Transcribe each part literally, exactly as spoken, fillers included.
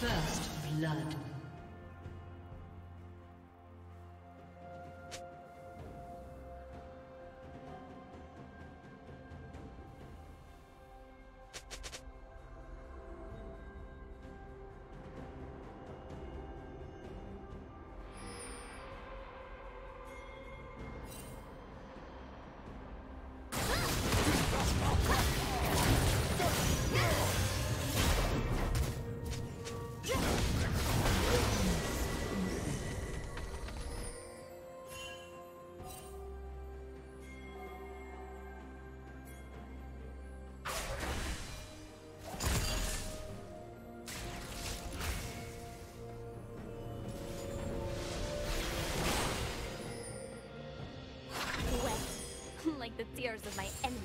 First blood. The tears of my enemies.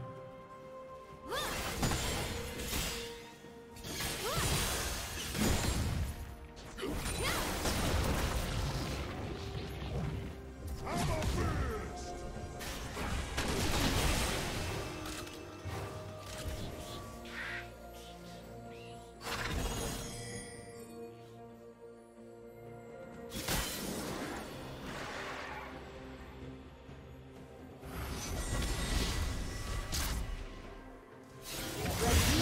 Thank you.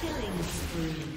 Killing spree.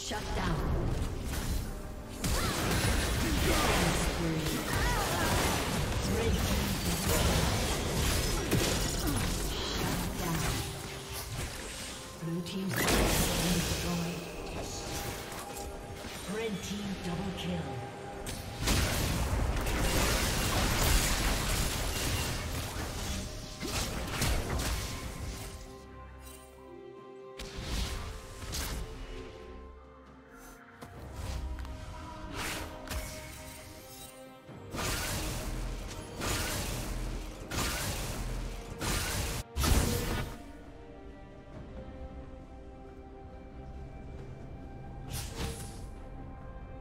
Shut down. Blue team destroyed. Red team double kill.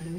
Blue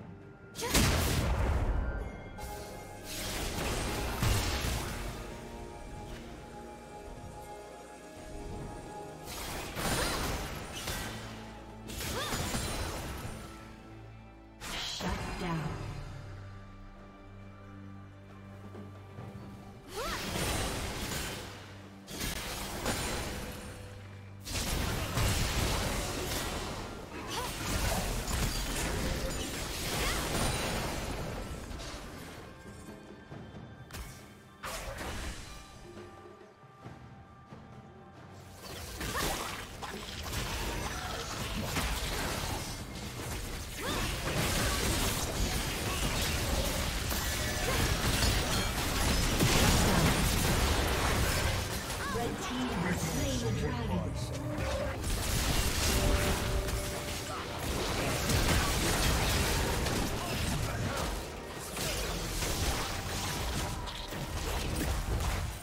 Blue team's turret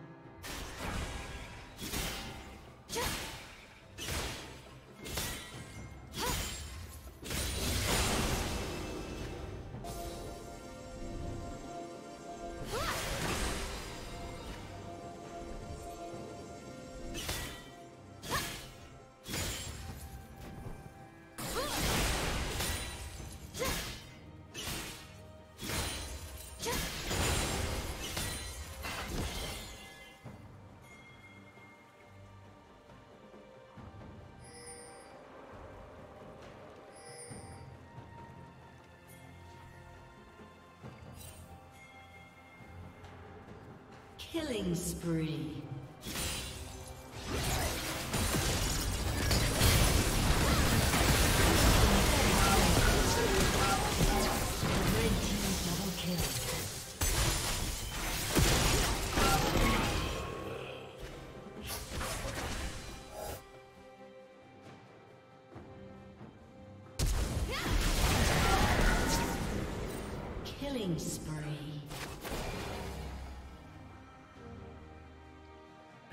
Killing spree.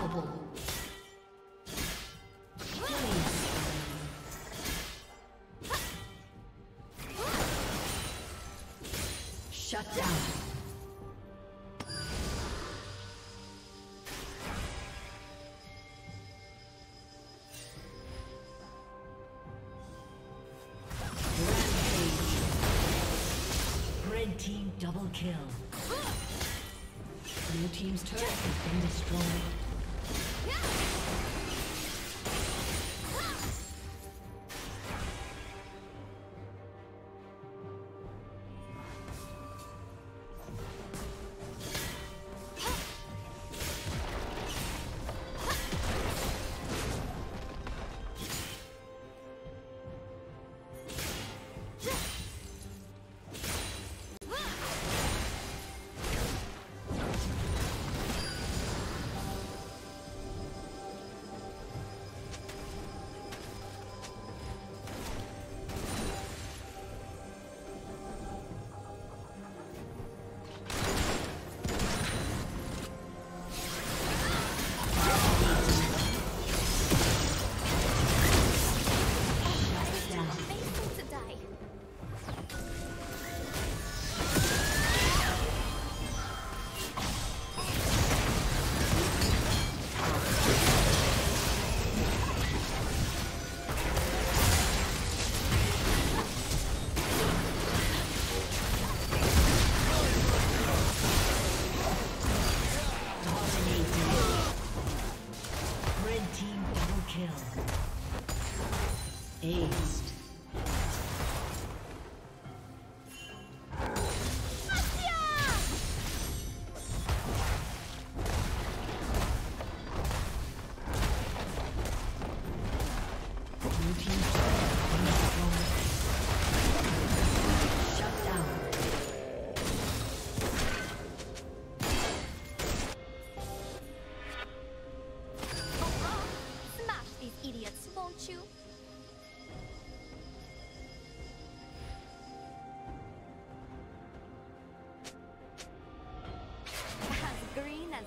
unstoppable. Shut down. Double kill. Blue team's turret has been destroyed.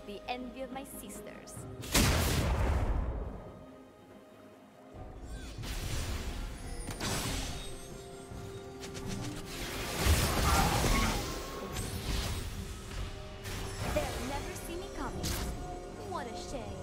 The envy of my sisters. They'll never see me coming. What a shame.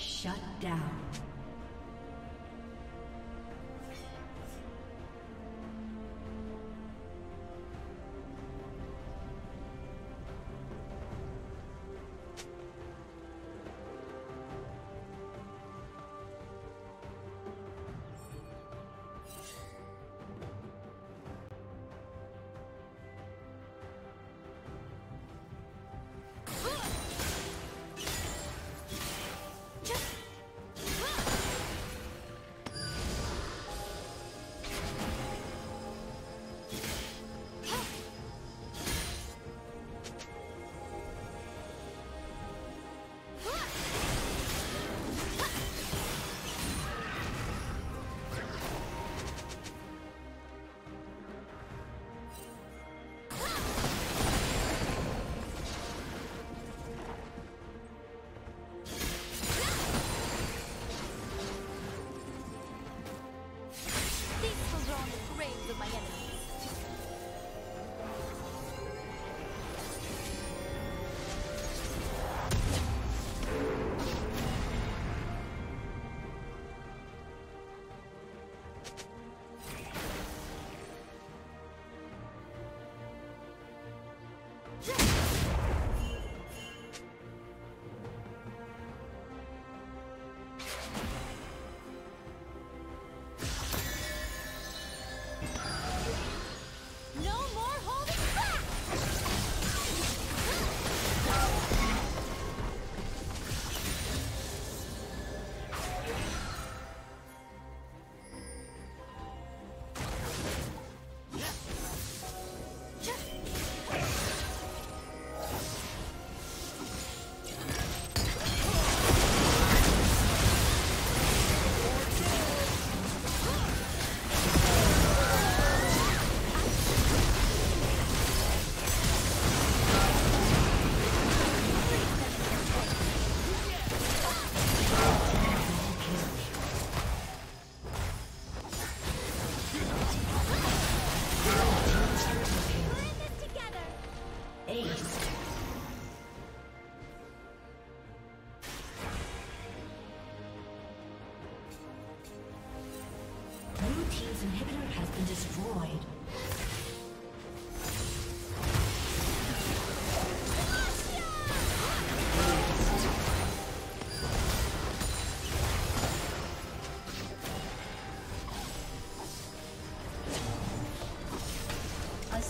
Shut down. What?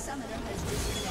Summoner has disconnected.